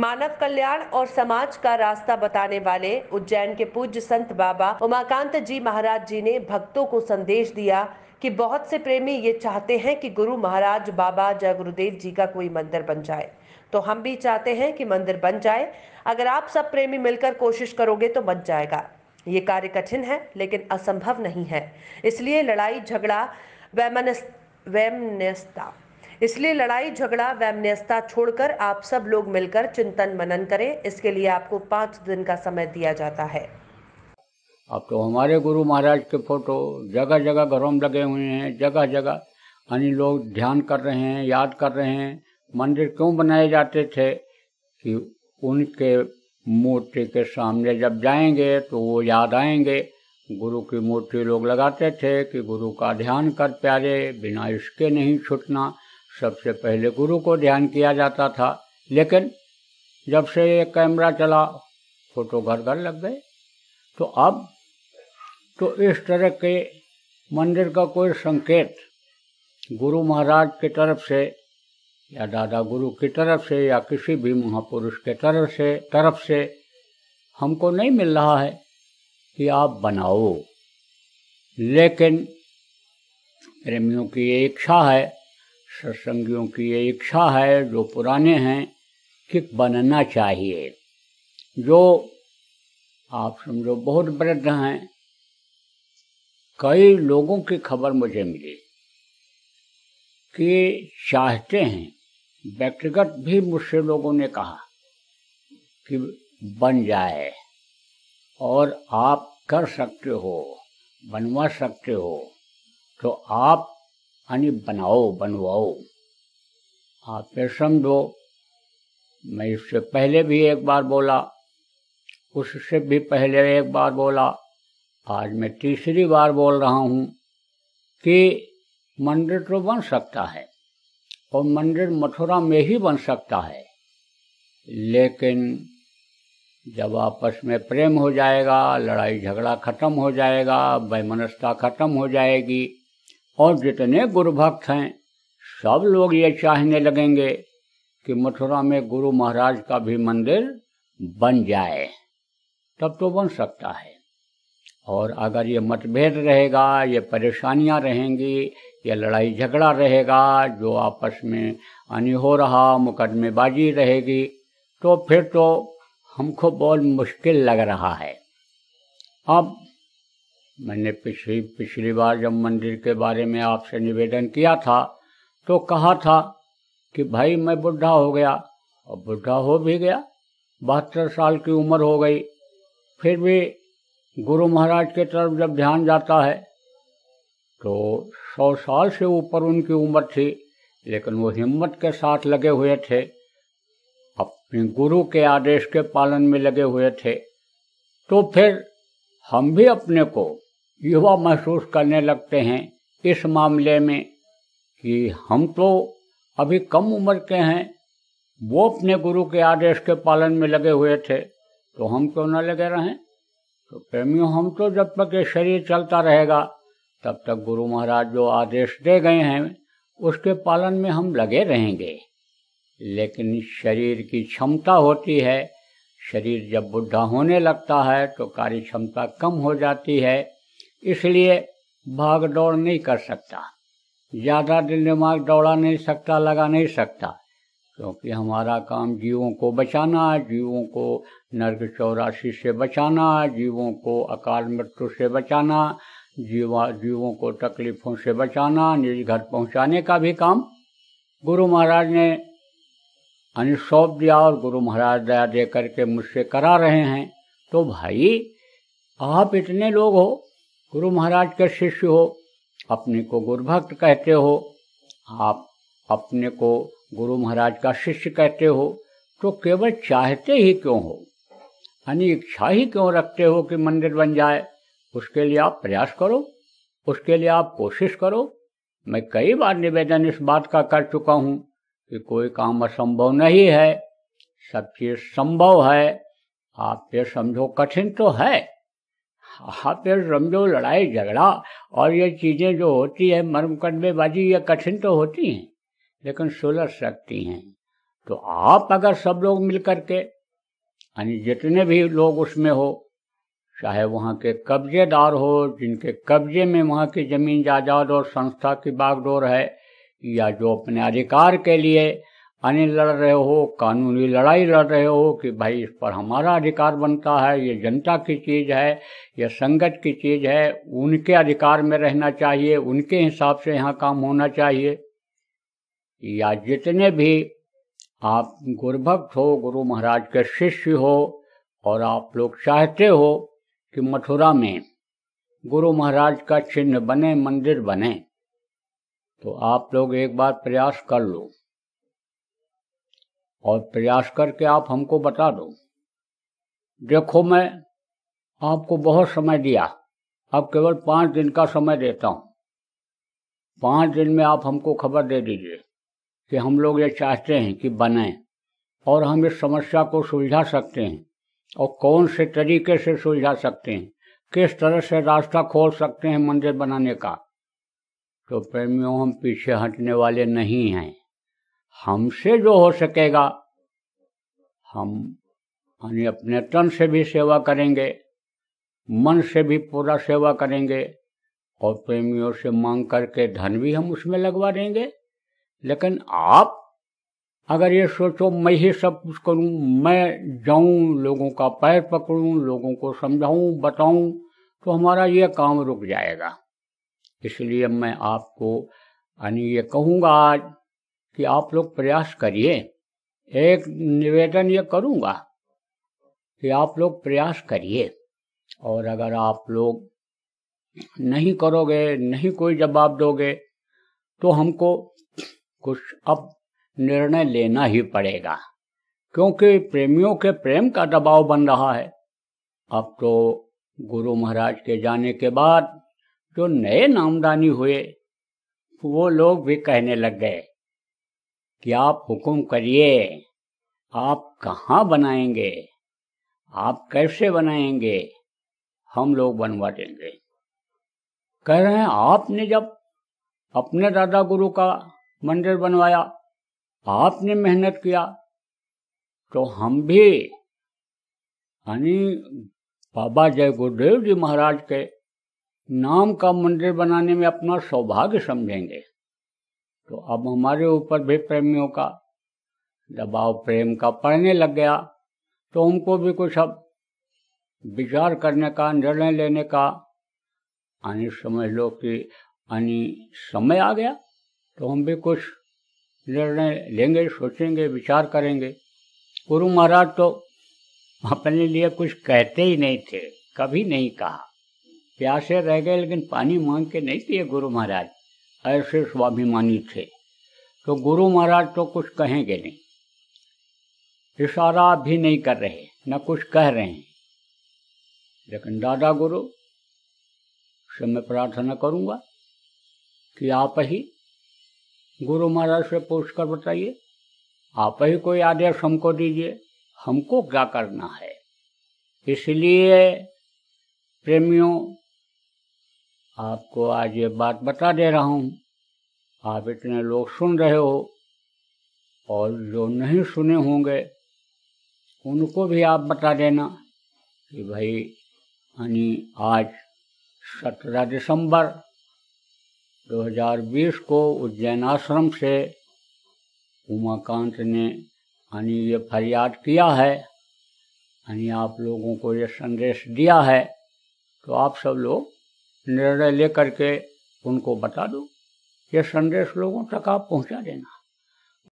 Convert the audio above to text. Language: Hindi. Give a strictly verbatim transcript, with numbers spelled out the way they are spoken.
मानव कल्याण और समाज का रास्ता बताने वाले उज्जैन के पूज्य संत बाबा उमाकांत जी महाराज जी ने भक्तों को संदेश दिया कि बहुत से प्रेमी ये चाहते हैं कि गुरु महाराज बाबा जय गुरुदेव जी का कोई मंदिर बन जाए, तो हम भी चाहते हैं कि मंदिर बन जाए। अगर आप सब प्रेमी मिलकर कोशिश करोगे तो बन जाएगा। ये कार्य कठिन है लेकिन असंभव नहीं है, इसलिए लड़ाई झगड़ा वैमनस्यता इसलिए लड़ाई झगड़ा वैमनस्यता छोड़कर आप सब लोग मिलकर चिंतन मनन करें। इसके लिए आपको पाँच दिन का समय दिया जाता है। अब तो हमारे गुरु महाराज के फोटो जगह जगह घरों में लगे हुए हैं, जगह जगह यानी लोग ध्यान कर रहे हैं, याद कर रहे हैं। मंदिर क्यों बनाए जाते थे कि उनके मूर्ति के सामने जब जाएंगे तो वो याद आएंगे। गुरु की मूर्ति लोग लगाते थे कि गुरु का ध्यान कर प्यारे, बिना इसके नहीं छूटना। सबसे पहले गुरु को ध्यान किया जाता था, लेकिन जब से ये कैमरा चला फोटो घर घर लग गए। तो अब तो इस तरह के मंदिर का कोई संकेत गुरु महाराज की तरफ से या दादा गुरु की तरफ से या किसी भी महापुरुष के तरफ से तरफ से हमको नहीं मिल रहा है कि आप बनाओ। लेकिन प्रेमियों की ये इच्छा है, सत्संगियों की ये इच्छा है, जो पुराने हैं, कि बनना चाहिए। जो आप समझो बहुत वृद्ध हैं, कई लोगों की खबर मुझे मिली कि चाहते हैं, व्यक्तिगत भी मुझसे लोगों ने कहा कि बन जाए और आप कर सकते हो, बनवा सकते हो, तो आप यानी बनाओ बनवाओ। आप ये समझो, मैं इससे पहले भी एक बार बोला, उससे भी पहले एक बार बोला, आज मैं तीसरी बार बोल रहा हूँ कि मंदिर तो बन सकता है और मंदिर मथुरा में ही बन सकता है। लेकिन जब आपस में प्रेम हो जाएगा, लड़ाई झगड़ा खत्म हो जाएगा, वैमनस्यता खत्म हो जाएगी और जितने गुरुभक्त हैं सब लोग ये चाहने लगेंगे कि मथुरा में गुरु महाराज का भी मंदिर बन जाए, तब तो बन सकता है। और अगर ये मतभेद रहेगा, ये परेशानियां रहेंगी, ये लड़ाई झगड़ा रहेगा, जो आपस में अनी हो रहा, मुकदमेबाजी रहेगी, तो फिर तो हमको बहुत मुश्किल लग रहा है। अब मैंने पिछली पिछली बार जब मंदिर के बारे में आपसे निवेदन किया था तो कहा था कि भाई मैं बुढ़ा हो गया, और बुढ़ा हो भी गया, बहत्तर साल की उम्र हो गई, फिर भी गुरु महाराज के तरफ जब ध्यान जाता है तो सौ साल से ऊपर उनकी उम्र थी, लेकिन वो हिम्मत के साथ लगे हुए थे, अपने गुरु के आदेश के पालन में लगे हुए थे। तो फिर हम भी अपने को युवा महसूस करने लगते हैं इस मामले में कि हम तो अभी कम उम्र के हैं, वो अपने गुरु के आदेश के पालन में लगे हुए थे, तो हम क्यों न लगे रहें। तो प्रेमियों, हम तो जब तक ये शरीर चलता रहेगा तब तक गुरु महाराज जो आदेश दे गए हैं उसके पालन में हम लगे रहेंगे। लेकिन शरीर की क्षमता होती है, शरीर जब बुढ़ा होने लगता है तो कार्य क्षमता कम हो जाती है, इसलिए भाग दौड़ नहीं कर सकता, ज़्यादा दिल दिमाग दौड़ा नहीं सकता, लगा नहीं सकता, क्योंकि हमारा काम जीवों को बचाना, जीवों को नरक चौरासी से बचाना, जीवों को अकाल मृत्यु से बचाना, जीवा जीवों को तकलीफों से बचाना, निज घर पहुँचाने का भी काम गुरु महाराज ने यानी सौंप दिया और गुरु महाराज दया दे करके मुझसे करा रहे हैं। तो भाई, आप इतने लोग हो, गुरु महाराज के शिष्य हो, अपने को गुरुभक्त कहते हो, आप अपने को गुरु महाराज का शिष्य कहते हो, तो केवल चाहते ही क्यों हो, यानी इच्छा ही क्यों रखते हो कि मंदिर बन जाए। उसके लिए आप प्रयास करो, उसके लिए आप कोशिश करो। मैं कई बार निवेदन इस बात का कर चुका हूँ कि कोई काम असंभव नहीं है, सब चीज संभव है। आप ये समझो कठिन तो है, आप ये समझो लड़ाई झगड़ा और ये चीज़ें जो होती है, मर मुकदमेबाजी, ये कठिन तो होती हैं, लेकिन सुलझ सकती हैं। तो आप अगर सब लोग मिलकर के यानी जितने भी लोग उसमें हो, चाहे वहाँ के कब्जेदार हो जिनके कब्जे में वहाँ की जमीन जायदाद और संस्था की बागडोर है, या जो अपने अधिकार के लिए यानी लड़ रहे हो, कानूनी लड़ाई लड़ रहे हो कि भाई इस पर हमारा अधिकार बनता है, ये जनता की चीज़ है, यह संगत की चीज़ है, उनके अधिकार में रहना चाहिए, उनके हिसाब से यहाँ काम होना चाहिए। या जितने भी आप गुरुभक्त हो, गुरु महाराज के शिष्य हो और आप लोग चाहते हो कि मथुरा में गुरु महाराज का चिन्ह बने, मंदिर बने, तो आप लोग एक बार प्रयास कर लो और प्रयास करके आप हमको बता दो। देखो, मैं आपको बहुत समय दिया, अब केवल पाँच दिन का समय देता हूँ। पाँच दिन में आप हमको खबर दे दीजिए कि हम लोग ये चाहते हैं कि बने और हम इस समस्या को सुलझा सकते हैं, और कौन से तरीके से सुलझा सकते हैं, किस तरह से रास्ता खोल सकते हैं मंदिर बनाने का। तो प्रेमियों, हम पीछे हटने वाले नहीं हैं। हमसे जो हो सकेगा हम यानी अपने तन से भी सेवा करेंगे, मन से भी पूरा सेवा करेंगे, और प्रेमियों से मांग करके धन भी हम उसमें लगवा देंगे। लेकिन आप अगर ये सोचो मैं ही सब कुछ करूं, मैं जाऊं, लोगों का पैर पकड़ूं, लोगों को समझाऊं, बताऊं, तो हमारा ये काम रुक जाएगा। इसलिए मैं आपको यानी ये कहूँगा आज कि आप लोग प्रयास करिए। एक निवेदन ये करूँगा कि आप लोग प्रयास करिए, और अगर आप लोग नहीं करोगे, नहीं कोई जवाब दोगे, तो हमको कुछ अब निर्णय लेना ही पड़ेगा, क्योंकि प्रेमियों के प्रेम का दबाव बन रहा है। अब तो गुरु महाराज के जाने के बाद जो नए नामदानी हुए वो लोग भी कहने लग गए कि आप हुक्म करिए, आप कहाँ बनाएंगे, आप कैसे बनाएंगे, हम लोग बनवा देंगे। कह रहे हैं आपने जब अपने दादा गुरु का मंदिर बनवाया, आपने मेहनत किया, तो हम भी यानी बाबा जय गुरुदेव जी महाराज के नाम का मंदिर बनाने में अपना सौभाग्य समझेंगे। तो अब हमारे ऊपर भी प्रेमियों का दबाव प्रेम का पड़ने लग गया, तो उनको भी कुछ अब विचार करने का, निर्णय लेने का यानी समझ लो कि यानी समय आ गया। तो हम भी कुछ निर्णय लेंगे, सोचेंगे, विचार करेंगे। गुरु महाराज तो अपने लिए कुछ कहते ही नहीं थे, कभी नहीं कहा। प्यासे रह गए लेकिन पानी मांग के नहीं पिए गुरु महाराज, ऐसे स्वाभिमानी थे। तो गुरु महाराज तो कुछ कहेंगे नहीं, इशारा भी नहीं कर रहे, न कुछ कह रहे हैं। लेकिन दादा गुरु से मैं प्रार्थना करूँगा कि आप ही गुरु महाराज से पूछ कर बताइए, आप ही कोई आदेश हमको दीजिए, हमको क्या करना है। इसलिए प्रेमियों, आपको आज ये बात बता दे रहा हूँ। आप इतने लोग सुन रहे हो, और जो नहीं सुने होंगे उनको भी आप बता देना कि भाई यानी आज सत्रह दिसंबर दो हज़ार बीस को उज्जैन आश्रम से उमाकांत ने यानी ये फरियाद किया है, यानी आप लोगों को ये संदेश दिया है। तो आप सब लोग निर्णय लेकर के उनको बता दो, ये संदेश लोगों तक आप पहुंचा देना।